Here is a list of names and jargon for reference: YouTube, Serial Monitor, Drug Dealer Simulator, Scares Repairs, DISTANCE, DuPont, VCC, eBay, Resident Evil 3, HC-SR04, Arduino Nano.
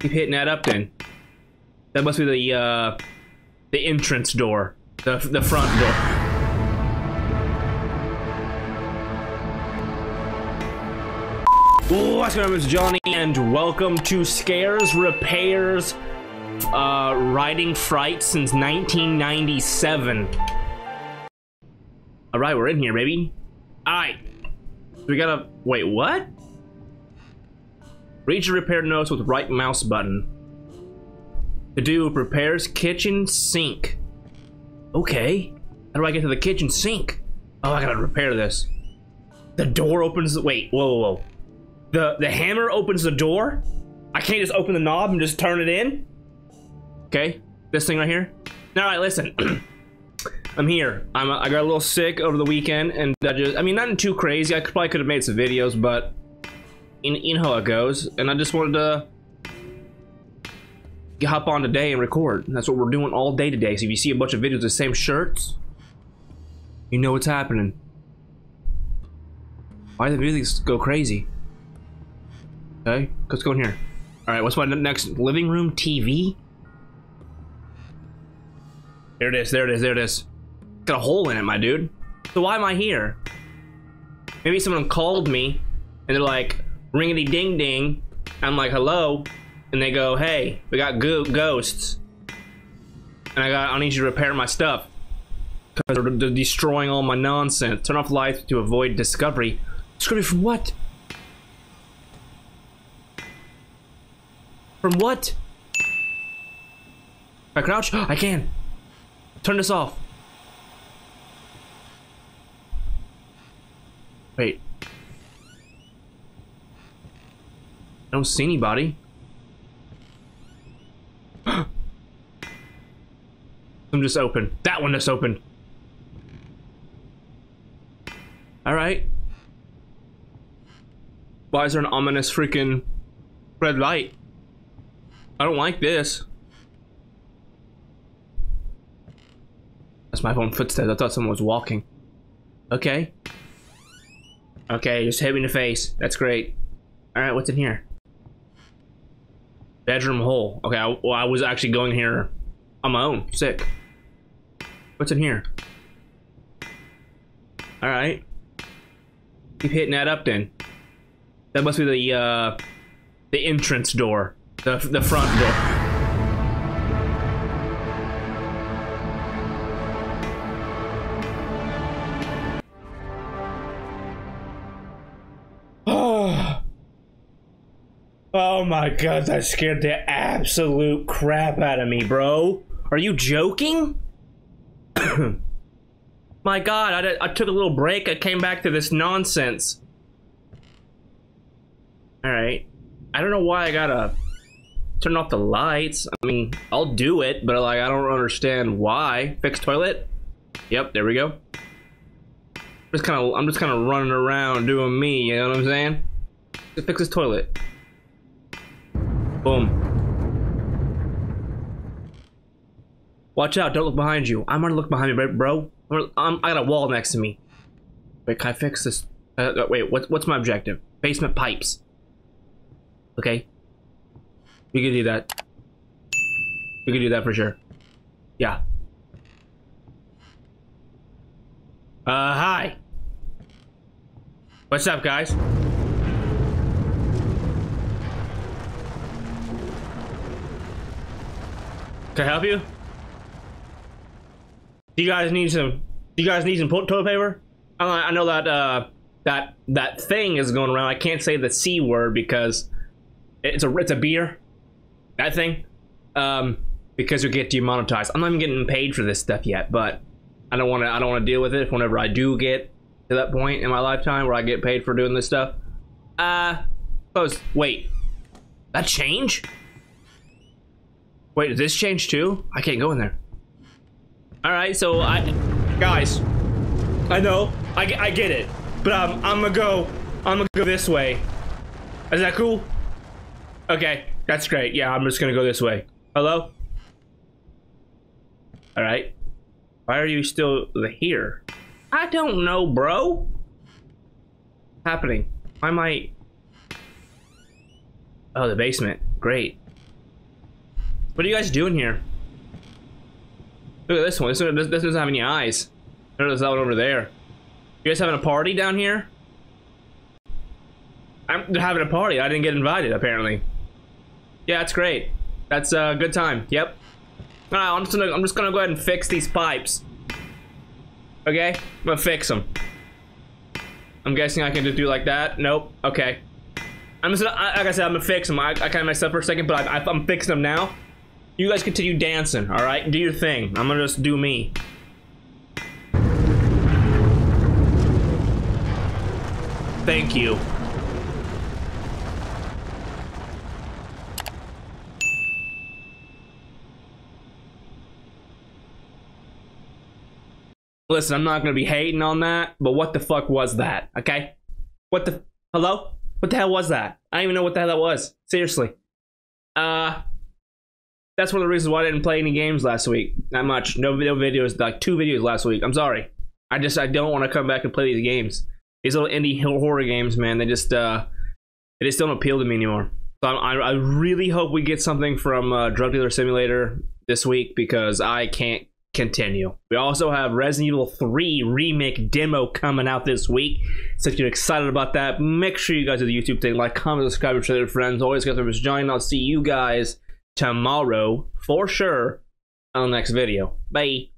Keep hitting that up then. That must be the entrance door. The front door. What's going on, it's Johnny, and welcome to Scares Repairs, Riding Fright since 1997. Alright, we're in here, baby. Alright. We gotta... Wait, what? Reach the repair notes with right mouse button. To do repairs, kitchen sink. Okay. How do I get to the kitchen sink? Oh, I gotta repair this. The door opens the... Wait, whoa, whoa, whoa. The hammer opens the door? I can't just open the knob and just turn it in? Okay. This thing right here? Alright, listen. I'm here. I got a little sick over the weekend, and I just... I mean, nothing too crazy. I probably could have made some videos, but... You know how it goes. And I just wanted to... hop on today and record. That's what we're doing all day today. So if you see a bunch of videos of the same shirts, you know what's happening. Why did the music go crazy? Okay, let's go in here. All right, what's my next living room TV? There it is. There it is. There it is. Got a hole in it, my dude. So why am I here? Maybe someone called me and they're like, ringity ding ding. I'm like, hello. And they go, hey, we got ghosts. And I need you to repair my stuff. Because they're destroying all my nonsense. Turn off lights to avoid discovery. Discovery from what? From what? If I crouch, I can. Turn this off. Wait. I don't see anybody. I'm just open. That one just opened. Alright. Why is there an ominous freaking red light? I don't like this. That's my own footsteps. I thought someone was walking. Okay. Okay, just hit me in the face. That's great. Alright, what's in here? Bedroom hole. Okay, well, I was actually going here on my own. Sick. What's in here? Alright. Keep hitting that up then. That must be the entrance door. The front door. Oh my god, that scared the absolute crap out of me, bro. Are you joking? My god, I took a little break. I came back to this nonsense. Alright. I don't know why I gotta turn off the lights. I mean, I'll do it, but like, I don't understand why. Fix toilet? Yep, there we go. I'm just kinda running around doing me, you know what I'm saying? Just fix this toilet. Boom. Watch out, don't look behind you. I'm gonna look behind me, bro. I got a wall next to me. Wait, can I fix this? Wait, what's my objective? Basement pipes. Okay. We can do that. We can do that for sure. Yeah. Hi. What's up, guys? Can I help you? Do you guys need some toilet paper? I know that that thing is going around. I can't say the C word because it's a beer. That thing, because you'll get demonetized. I'm not even getting paid for this stuff yet, but I don't want to deal with it. Whenever I do get to that point in my lifetime where I get paid for doing this stuff, wait, that change? Wait, did this change too? I can't go in there. All right, so guys, I know, I get it, but I'm gonna go this way. Is that cool? Okay, that's great. Yeah, I'm just gonna go this way. Hello? All right. Why are you still here? I don't know, bro. What's happening? I might. Oh, the basement. Great. What are you guys doing here? Look at this one. This doesn't have any eyes. There's that one over there. You guys having a party down here? They're having a party. I didn't get invited, apparently. Yeah, that's great. That's a good time. Yep. All right, I'm just gonna go ahead and fix these pipes. Okay, I'm gonna fix them. I'm guessing I can just do like that. Nope. Okay. Like I said, I'm gonna fix them. I kind of messed up for a second, but I'm fixing them now. You guys continue dancing, all right? Do your thing. I'm gonna just do me. Thank you. Listen, I'm not gonna be hating on that, but what the fuck was that? Okay? What the... Hello? What the hell was that? I don't even know what the hell that was. Seriously. That's one of the reasons why I didn't play any games last week. Not much. No videos. Like 2 videos last week. I'm sorry. I don't want to come back and play these games. These little indie horror games, man. They just don't appeal to me anymore. So I really hope we get something from Drug Dealer Simulator this week because I can't continue. We also have Resident Evil 3 remake demo coming out this week. So if you're excited about that, make sure you guys do the YouTube thing. Like, comment, subscribe, share with your friends. Always guys, thanks for joining. I'll see you guys tomorrow for sure on the next video. Bye.